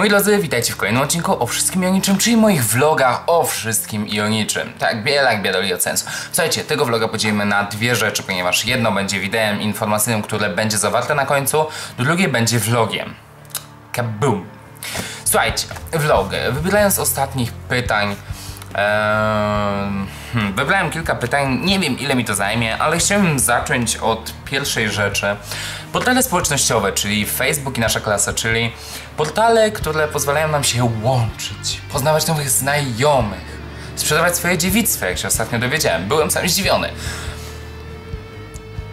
Moi drodzy, witajcie w kolejnym odcinku o wszystkim i o niczym, czyli moich vlogach o wszystkim i o niczym. Tak, Bielak, biadoli od sensu. Słuchajcie, tego vloga podzielimy na dwie rzeczy, ponieważ jedno będzie wideem informacyjnym, które będzie zawarte na końcu, drugie będzie vlogiem. Kaboom! Słuchajcie, vlog. Wybierając ostatnich pytań, wybrałem kilka pytań, nie wiem ile mi to zajmie, ale chciałbym zacząć od pierwszej rzeczy. Portale społecznościowe, czyli Facebook i Nasza Klasa, czyli portale, które pozwalają nam się łączyć, poznawać nowych znajomych, sprzedawać swoje dziewictwo, jak się ostatnio dowiedziałem. Byłem sam zdziwiony.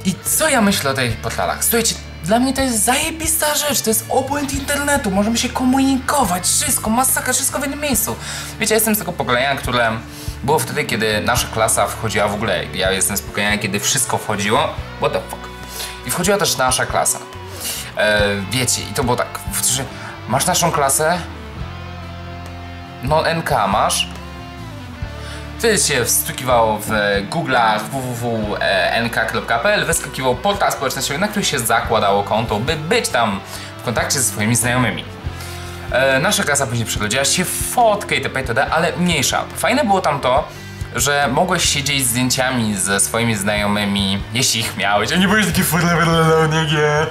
I co ja myślę o tych portalach? Słuchajcie, dla mnie to jest zajebista rzecz, to jest obłęd internetu, możemy się komunikować, wszystko, masakra, wszystko w jednym miejscu. Wiecie, ja jestem z tego pokolenia, które było wtedy, kiedy Nasza Klasa wchodziła w ogóle. Ja jestem z pokolenia, kiedy wszystko wchodziło, what the fuck. I wchodziła też Nasza Klasa. Wiecie, i to było tak, masz Naszą Klasę? No NK masz? Wtedy się wstukiwało w Google'ach www.nk.pl, wyskakiwał portal społecznościowy, na który się zakładało konto, by być tam w kontakcie ze swoimi znajomymi. Nasza Klasa później przerodziła się w fotkę itp., ale mniejsza. Fajne było tam to, że mogłeś się dzielić zdjęciami ze swoimi znajomymi, jeśli ich miałeś, a nie byłeś taki forever alone, jak ja.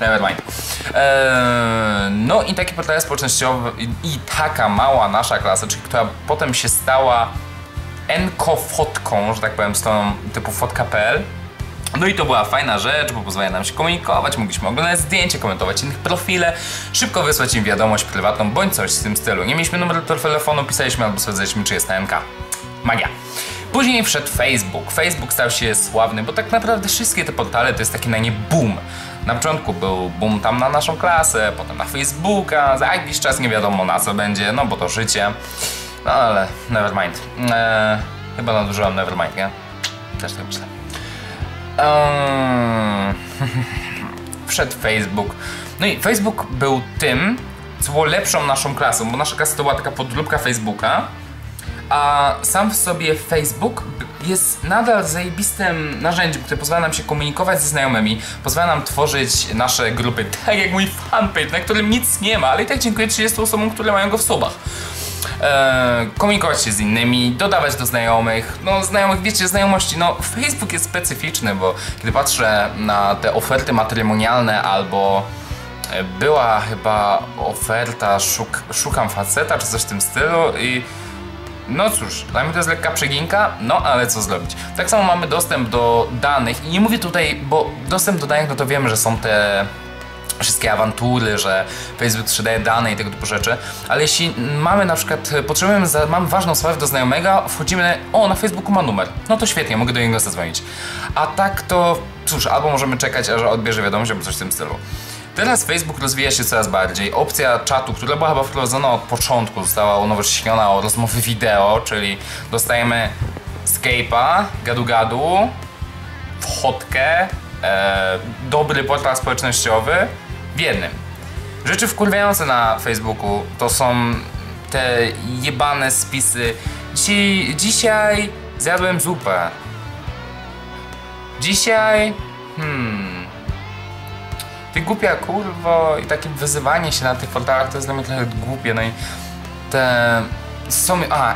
Nevermind. No i takie portale społecznościowe i taka mała Nasza Klasa, czyli która potem się stała enkofotką, że tak powiem, stroną typu fotka.pl. No i to była fajna rzecz, bo pozwala nam się komunikować, mogliśmy oglądać zdjęcia, komentować innych profile, szybko wysłać im wiadomość prywatną bądź coś w tym stylu. Nie mieliśmy numeru telefonu, pisaliśmy albo sprawdzaliśmy, czy jest na NK. Magia. Później wszedł Facebook. Facebook stał się sławny, bo tak naprawdę wszystkie te portale to jest taki na nie boom. Na początku był boom tam na Naszą Klasę, potem na Facebooka, za jakiś czas nie wiadomo na co będzie, no bo to życie. No ale nevermind. Chyba nadużyłam nevermind, nie? Też tak myślę. Wszedł Facebook. No i Facebook był tym, co było lepszą Naszą Klasą, bo Nasza Klasa to była taka podróbka Facebooka, a sam w sobie Facebook jest nadal zajebistym narzędziem, które pozwala nam się komunikować ze znajomymi, pozwala nam tworzyć nasze grupy, tak jak mój fanpage, na którym nic nie ma, ale i tak dziękuję 30 osobom, które mają go w subach. Komunikować się z innymi, dodawać do znajomych, no znajomych, wiecie, znajomości, no Facebook jest specyficzny, bo kiedy patrzę na te oferty matrymonialne albo była chyba oferta szukam faceta czy coś w tym stylu i no cóż, dla mnie to jest lekka przeginka, no ale co zrobić. Tak samo mamy dostęp do danych i nie mówię tutaj, bo dostęp do danych, no to wiemy, że są te wszystkie awantury, że Facebook sprzedaje dane i tego typu rzeczy, ale jeśli mamy na przykład, potrzebujemy, mam ważną sprawę do znajomego, wchodzimy na Facebooku ma numer, no to świetnie, mogę do niego zadzwonić. A tak to, cóż, albo możemy czekać, aż odbierze wiadomość albo coś w tym stylu. Teraz Facebook rozwija się coraz bardziej. Opcja czatu, która była chyba wprowadzona od początku, została unowocześniona o rozmowy wideo, czyli dostajemy Skype'a, gadu-gadu, wchodkę, dobry portal społecznościowy w jednym. Rzeczy wkurwiające na Facebooku to są te jebane spisy. Dzisiaj zjadłem zupę. Dzisiaj... Ty głupia kurwo i takie wyzywanie się na tych portalach to jest dla mnie trochę głupie. No i te...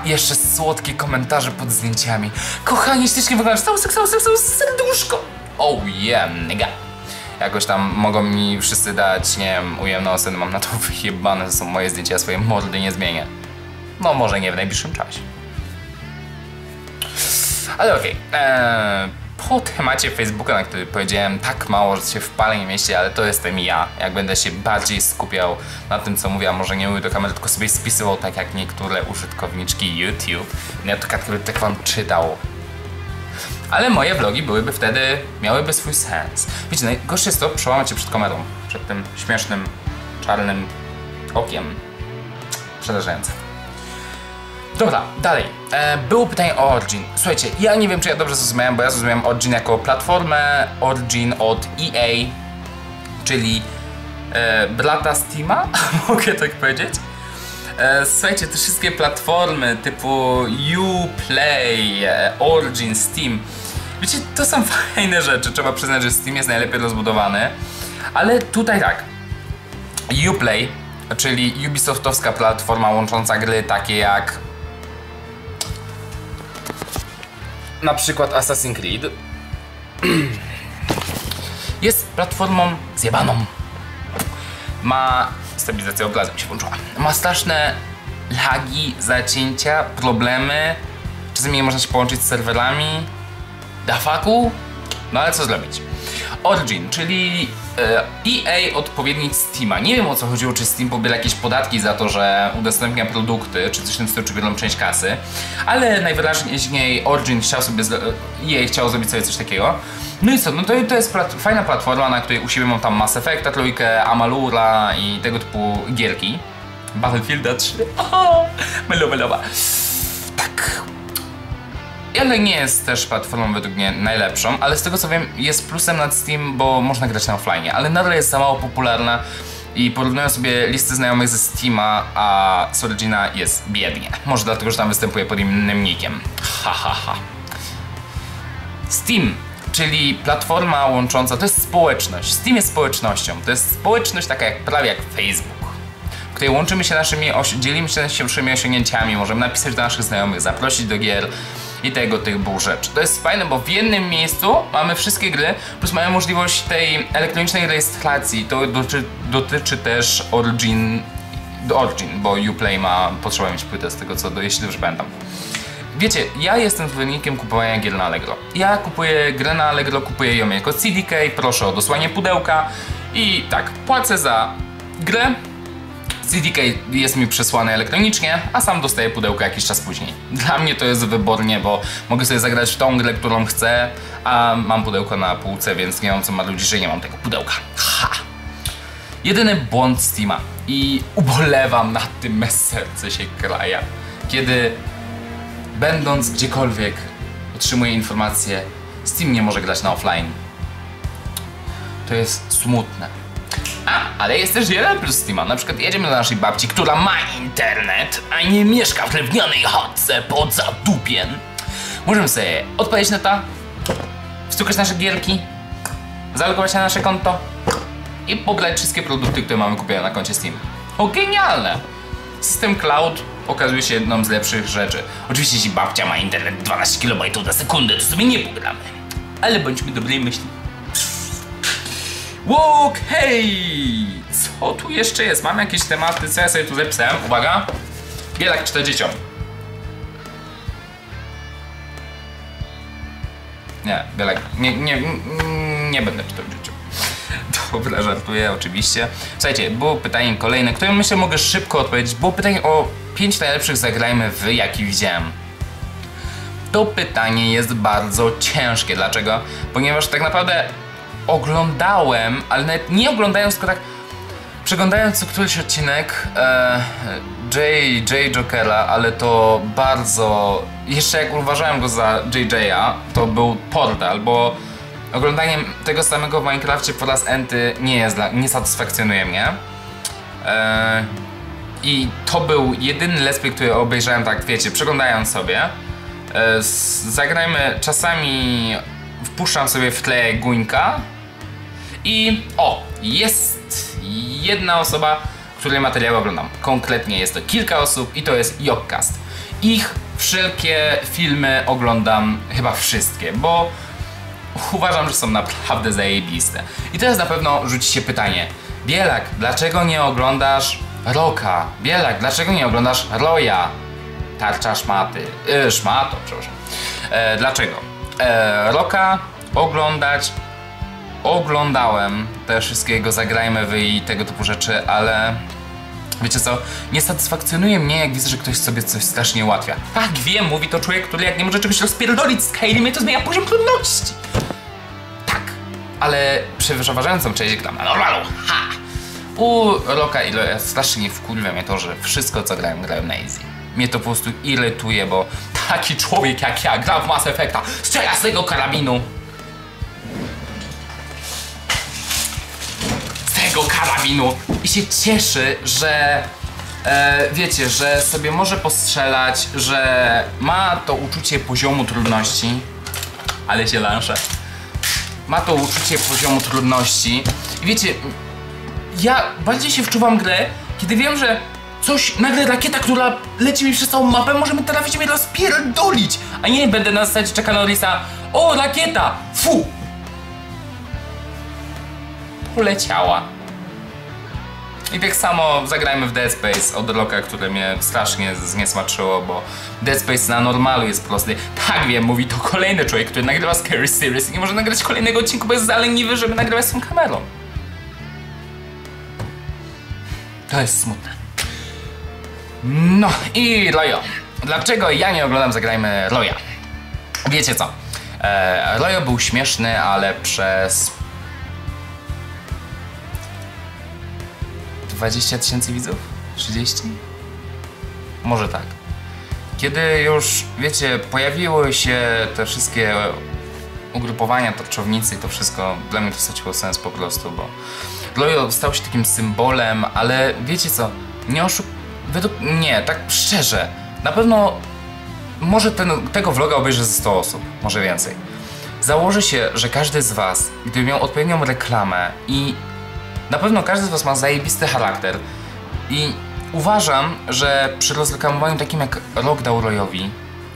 jeszcze słodkie komentarze pod zdjęciami. Kochanie, ślicznie wyglądasz, całe serduszko. Oh yeah, nigga. Jakoś tam mogą mi wszyscy dać, nie wiem, ujemne oceny, mam na to wyjebane, to są moje zdjęcia, ja swoje mordy nie zmienię. No może nie w najbliższym czasie. Ale okej. Po temacie Facebooka, na który powiedziałem tak mało, że się w pale nie mieści, ale to jestem ja. Jak będę się bardziej skupiał na tym, co mówię, a może nie mówię do kamery, tylko sobie spisywał, tak jak niektóre użytkowniczki YouTube. Ja to kartkę tak wam czytał. Ale moje vlogi byłyby wtedy, miałyby swój sens. Wiecie, najgorsze jest to przełamać się przed kamerą. Przed tym śmiesznym, czarnym okiem. Przerażające. Dobra, dalej. Było pytanie o Origin. Słuchajcie, ja nie wiem, czy ja dobrze zrozumiałem, bo ja zrozumiałem Origin jako platformę. Origin od EA, czyli brata Steama, mogę tak powiedzieć. Słuchajcie, te wszystkie platformy typu Uplay, Origin, Steam. Wiecie, to są fajne rzeczy, trzeba przyznać, że Steam jest najlepiej rozbudowany. Ale tutaj tak, Uplay czyli Ubisoftowska platforma łącząca gry takie jak na przykład Assassin's Creed jest platformą zjebaną. Ma... stabilizacja obrazu mi się włączyła. Ma straszne lagi, zacięcia, problemy. Czasami nie można się połączyć z serwerami. Da faku? No ale co zrobić? Origin, czyli EA odpowiednik Steama. Nie wiem, o co chodziło, czy Steam pobiera jakieś podatki za to, że udostępnia produkty, czy coś w tym stylu, czy biorą część kasy. Ale najwyraźniej Origin chciał sobie, EA chciał zrobić sobie coś takiego. No i co, no to jest fajna platforma, na której u siebie mam tam Mass Effecta, trójkę, Amalura i tego typu gierki. Battlefielda 3. Oho, melowa. Tak. Ale nie jest też platformą według mnie najlepszą, ale z tego co wiem jest plusem nad Steam, bo można grać na offline, ale nadal jest za mało popularna i porównując sobie listy znajomych ze Steama, a z Origina jest biednie. Może dlatego, że tam występuje pod innym nickiem. Steam, czyli platforma łącząca, to jest społeczność. Steam jest społecznością, to jest społeczność taka jak prawie jak Facebook. Tutaj łączymy się naszymi, dzielimy się naszymi osiągnięciami, możemy napisać do naszych znajomych, zaprosić do gier i tego typu rzeczy. To jest fajne, bo w jednym miejscu mamy wszystkie gry, plus mamy możliwość tej elektronicznej rejestracji. To dotyczy też Origin, bo Uplay potrzeba mieć płytę z tego co, jeśli dobrze pamiętam. Wiecie, ja jestem zwolennikiem kupowania gier na Allegro. Ja kupuję grę na Allegro, kupuję ją jako CDK, proszę o dosłanie pudełka i tak, płacę za grę, CDK jest mi przesłane elektronicznie, a sam dostaję pudełko jakiś czas później. Dla mnie to jest wybornie, bo mogę sobie zagrać w tą grę, którą chcę, a mam pudełko na półce, więc nie wiem co ma ludzi, że nie mam tego pudełka. Ha! Jedyny błąd Steama i ubolewam nad tym, me serce się kraja, kiedy będąc gdziekolwiek otrzymuję informację, Steam nie może grać na offline. To jest smutne. Ale jest też jeden plus Steama. Na przykład jedziemy do naszej babci, która ma internet, a nie mieszka w drewnianej chatce pod zadupiem. Możemy sobie odpalić neta, wstukać nasze gierki, zalogować na nasze konto i pobrać wszystkie produkty, które mamy kupione na koncie Steam. O, genialne! System cloud okazuje się jedną z lepszych rzeczy. Oczywiście jeśli babcia ma internet 12 KB na sekundę, to sobie nie pogramy. Ale bądźmy dobrej myśli. Okej, co tu jeszcze jest? Mam jakieś tematy, co ja sobie tu zapisałem? Uwaga! Bielak czyta dzieciom. Nie, Bielak, nie będę czytał dzieciom. Dobra, żartuję oczywiście. Słuchajcie, było pytanie kolejne, które myślę mogę szybko odpowiedzieć. Było pytanie o 5 najlepszych zagrajmy w, jaki widziałem. To pytanie jest bardzo ciężkie. Dlaczego? Ponieważ tak naprawdę oglądałem, ale nawet nie oglądając, tylko tak przeglądając któryś odcinek JJ Jokera, ale to bardzo... Jeszcze jak uważałem go za JJ'a, to był portal, bo oglądanie tego samego w Minecrafcie po raz enty nie satysfakcjonuje mnie. I to był jedyny let's play, który obejrzałem tak, wiecie, przeglądając sobie. Zagrajmy czasami... Wpuszczam sobie w tle Guńka i o, jest jedna osoba, której materiały oglądam. Konkretnie jest to kilka osób i to jest Jobcast. Ich wszelkie filmy oglądam, chyba wszystkie, bo uważam, że są naprawdę zajebiste. I teraz na pewno rzuci się pytanie: Bielak, dlaczego nie oglądasz Roka? Bielak, dlaczego nie oglądasz Roya? Tarcza szmaty, szmato, przepraszam. Dlaczego? Roka oglądałem te wszystkie jego zagrajmy wy i tego typu rzeczy, ale wiecie co, nie satysfakcjonuje mnie jak widzę, że ktoś sobie coś strasznie ułatwia. Tak wiem, mówi to człowiek, który jak nie może czegoś rozpierdolić z Skyrimie, to zmienia poziom trudności. Tak, ale przeważającą część gram na normalu, ha! U Roka strasznie wkurwia mnie to, że wszystko co grałem na easy. Mnie to po prostu irytuje, bo taki człowiek jak ja gra w Mass Effecta, strzela z tego karabinu. I się cieszy, że wiecie, że sobie może postrzelać, że ma to uczucie poziomu trudności. Ale się lanszę. Ma to uczucie poziomu trudności. I wiecie, ja bardziej się wczuwam grę, Kiedy wiem, że coś, nagle rakieta, która leci mi przez całą mapę, może mi trafić i mnie rozpierdolić. A nie będę na zasadzie czekał na Norrisa. O, rakieta! Fu! Poleciała. I tak samo zagrajmy w Dead Space od Rocka, które mnie strasznie zniesmaczyło, bo Dead Space na normalu jest prosty. Tak wiem, mówi to kolejny człowiek, który nagrywa Scary Series i nie może nagrać kolejnego odcinku, bo jest za leniwy, żeby nagrywać z tą kamerą. To jest smutne. No i Royo. Dlaczego ja nie oglądam Zagrajmy Roya? Wiecie co? Royo był śmieszny, ale przez 20 tysięcy widzów? 30? Może tak. Kiedy już, wiecie, pojawiły się te wszystkie ugrupowania, torczownicy i to wszystko, dla mnie to straciło sens po prostu, bo Royo stał się takim symbolem, ale wiecie co? Nie oszukujcie. Według mnie, tak szczerze, na pewno może tego vloga obejrzy ze 100 osób, może więcej. Założy się, że każdy z was, gdyby miał odpowiednią reklamę i na pewno każdy z was ma zajebisty charakter i uważam, że przy rozreklamowaniu takim jak Rock dał Royowi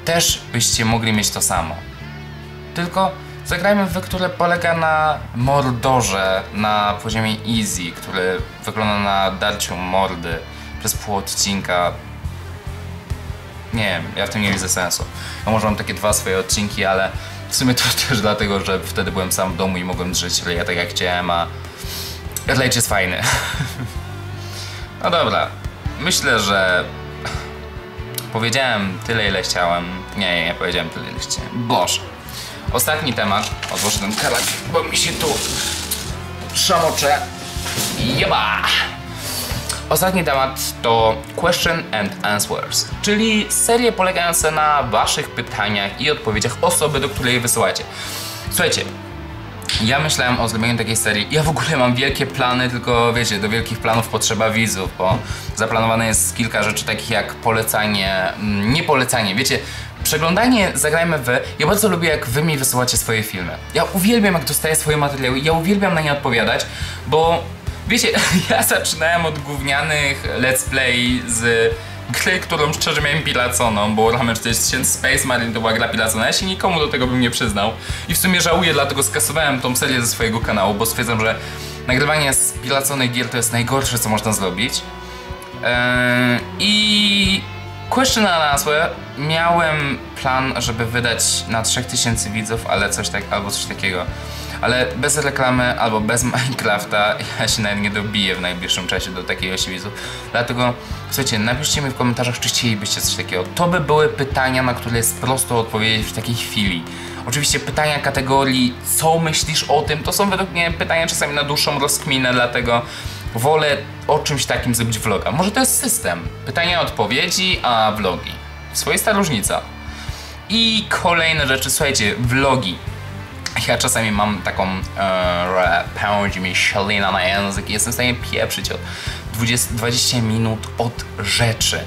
też byście mogli mieć to samo. Tylko zagrajmy w które polega na mordorze na poziomie easy, który wygląda na darciu mordy. Przez pół odcinka. Nie wiem, ja w tym nie widzę sensu. Ja może mam takie dwa swoje odcinki, ale w sumie to też dlatego, że wtedy byłem sam w domu i mogłem drzeć ja tak jak chciałem, a Lejcz jest fajny. No dobra, myślę, że powiedziałem tyle, ile chciałem. Nie powiedziałem tyle, ile chciałem. Boże. Ostatni temat. Odłożę ten kalak, bo mi się tu szamocze. Jeba! Ostatni temat to Question and Answers, czyli serie polegające na waszych pytaniach i odpowiedziach osoby, do której je wysyłacie. Słuchajcie, ja myślałem o zrobieniu takiej serii. Ja w ogóle mam wielkie plany, tylko wiecie, do wielkich planów potrzeba widzów, bo zaplanowane jest kilka rzeczy takich jak polecanie, niepolecanie, wiecie, przeglądanie Zagrajmy w. Ja bardzo lubię, jak wy mi wysyłacie swoje filmy. Ja uwielbiam, jak dostaję swoje materiały, ja uwielbiam na nie odpowiadać, bo wiecie, ja zaczynałem od gównianych let's play z gry, którą szczerze miałem pilaconą, bo Ramen 40 000 Space Marine to była gra pilacona, ja się nikomu do tego bym nie przyznał. I w sumie żałuję, dlatego skasowałem tą serię ze swojego kanału, bo stwierdzam, że nagrywanie z pilaconych gier to jest najgorsze, co można zrobić. I Question and Answer miałem plan, żeby wydać na 3000 widzów, ale coś tak, albo coś takiego. Ale bez reklamy albo bez Minecrafta ja się nawet nie dobiję w najbliższym czasie do takiej osi widzów. Dlatego, słuchajcie, napiszcie mi w komentarzach, czy chcielibyście coś takiego. To by były pytania, na które jest prosto odpowiedzieć w takiej chwili. Oczywiście pytania kategorii co myślisz o tym, to są według mnie pytania czasami na dłuższą rozkminę, dlatego wolę o czymś takim zrobić vloga. Może to jest system. Pytania, odpowiedzi, a vlogi. Swoista różnica. I kolejne rzeczy, słuchajcie, vlogi. Ja czasami mam taką pędzi mi ślina na język i jestem w stanie pieprzyć od 20 minut od rzeczy.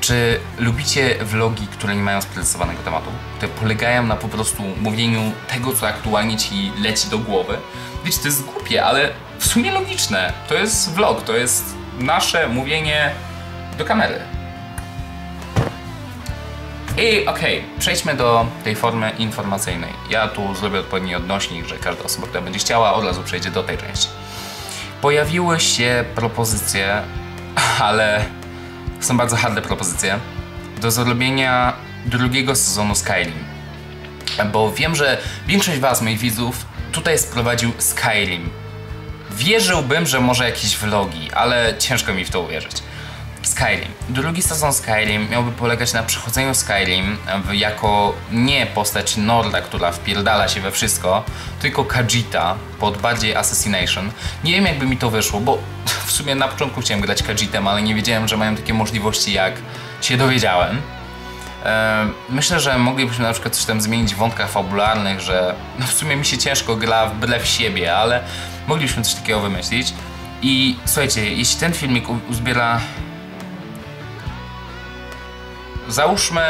Czy lubicie vlogi, które nie mają sprecyzowanego tematu? Które polegają na po prostu mówieniu tego, co aktualnie ci leci do głowy? Wiecie, to jest głupie, ale w sumie logiczne. To jest vlog, to jest nasze mówienie do kamery. I okej, przejdźmy do tej formy informacyjnej. Ja tu zrobię odpowiedni odnośnik, że każda osoba, która będzie chciała, od razu przejdzie do tej części. Pojawiły się propozycje, ale są bardzo harde propozycje, do zrobienia drugiego sezonu Skyrim. Bo wiem, że większość was, moich widzów, tutaj sprowadził Skyrim. Wierzyłbym, że może jakieś vlogi, ale ciężko mi w to uwierzyć. Skyrim. Drugi sezon Skyrim miałby polegać na przechodzeniu Skyrim jako nie postać Norda, która wpierdala się we wszystko, tylko Khajiita pod bardziej Assassination. Nie wiem, jakby mi to wyszło, bo w sumie na początku chciałem grać Khajiitem, ale nie wiedziałem, że mają takie możliwości, jak się dowiedziałem. Myślę, że moglibyśmy na przykład coś tam zmienić w wątkach fabularnych, że no w sumie mi się ciężko gra wbrew siebie, ale moglibyśmy coś takiego wymyślić. I słuchajcie, jeśli ten filmik uzbiera, załóżmy,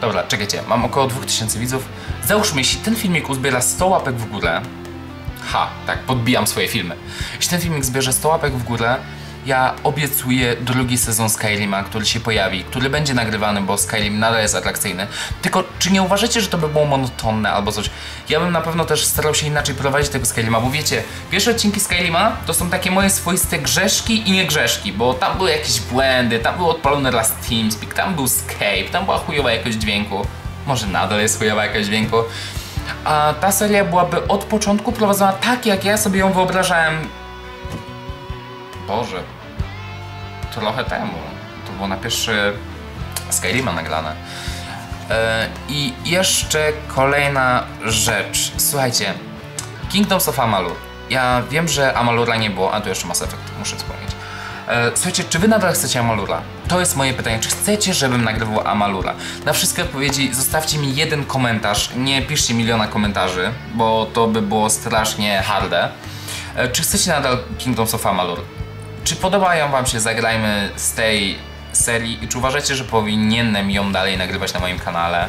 dobra, czekajcie, mam około 2000 widzów. Załóżmy, jeśli ten filmik uzbiera 100 łapek w górę, Ha, tak, podbijam swoje filmy. Jeśli ten filmik zbierze 100 łapek w górę, ja obiecuję drugi sezon Skyrima, który się pojawi, który będzie nagrywany, bo Skyrim nadal jest atrakcyjny. Tylko czy nie uważacie, że to by było monotonne albo coś? Ja bym na pewno też starał się inaczej prowadzić tego Skyrima, bo wiecie, pierwsze odcinki Skyrima to są takie moje swoiste grzeszki i niegrzeszki, bo tam były jakieś błędy, tam był odpalony raz TeamSpeak, tam był Skype, tam była chujowa jakość dźwięku. Może nadal jest chujowa jakość dźwięku. A ta seria byłaby od początku prowadzona tak, jak ja sobie ją wyobrażałem. Boże, trochę temu. To było na pierwszy Skyrima nagrane. I jeszcze kolejna rzecz. Słuchajcie, Kingdoms of Amalur. Ja wiem, że Amalura nie było, a tu jeszcze Mass Effect, muszę wspomnieć. Słuchajcie, czy wy nadal chcecie Amalura? To jest moje pytanie, czy chcecie, żebym nagrywał Amalura? Na wszystkie odpowiedzi zostawcie mi jeden komentarz, nie piszcie miliona komentarzy, bo to by było strasznie harde. Czy chcecie nadal Kingdoms of Amalur? Czy podobają wam się zagrajmy z tej serii i czy uważacie, że powinienem ją dalej nagrywać na moim kanale?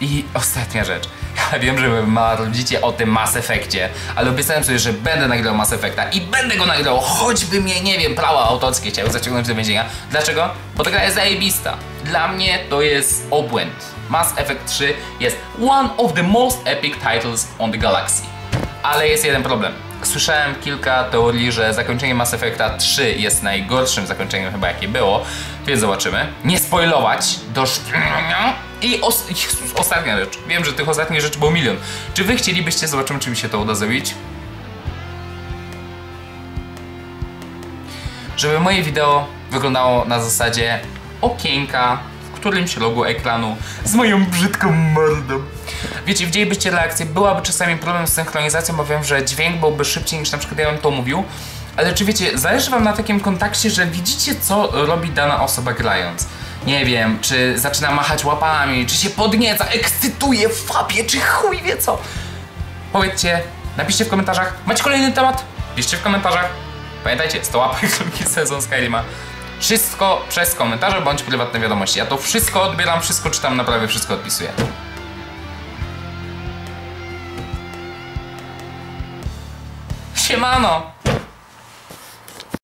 I ostatnia rzecz. Ja wiem, że wy marzycie o tym Mass Effectie, ale obiecałem sobie, że będę nagrał Mass Effecta i będę go nagrał, choćby mnie, nie wiem, prawa autorskie chciały zaciągnąć do więzienia. Dlaczego? Bo ta gra jest zajebista. Dla mnie to jest obłęd. Mass Effect 3 jest one of the most epic titles on the galaxy. Ale jest jeden problem. Słyszałem kilka teorii, że zakończenie Mass Effecta 3 jest najgorszym zakończeniem chyba jakie było, więc zobaczymy. Nie spoilować, i ostatnia rzecz. Wiem, że tych ostatnich rzeczy było milion. Czy wy chcielibyście? Zobaczymy, czy mi się to uda zrobić. Żeby moje wideo wyglądało na zasadzie okienka w którymś rogu ekranu z moją brzydką mordą. Wiecie, widzielibyście reakcję, byłaby czasami problem z synchronizacją, bo wiem, że dźwięk byłby szybciej niż na przykład ja bym to mówił. Ale czy wiecie, zależy wam na takim kontakcie, że widzicie, co robi dana osoba grając. Nie wiem, czy zaczyna machać łapami, czy się podnieca, ekscytuje, fapie, czy chuj wie co. Powiedzcie, napiszcie w komentarzach, macie kolejny temat? Piszcie w komentarzach. Pamiętajcie, 100 łapek, drugi sezon Skyrima. Wszystko przez komentarze bądź prywatne wiadomości. Ja to wszystko odbieram, wszystko czytam, naprawdę wszystko odpisuję. Siemano!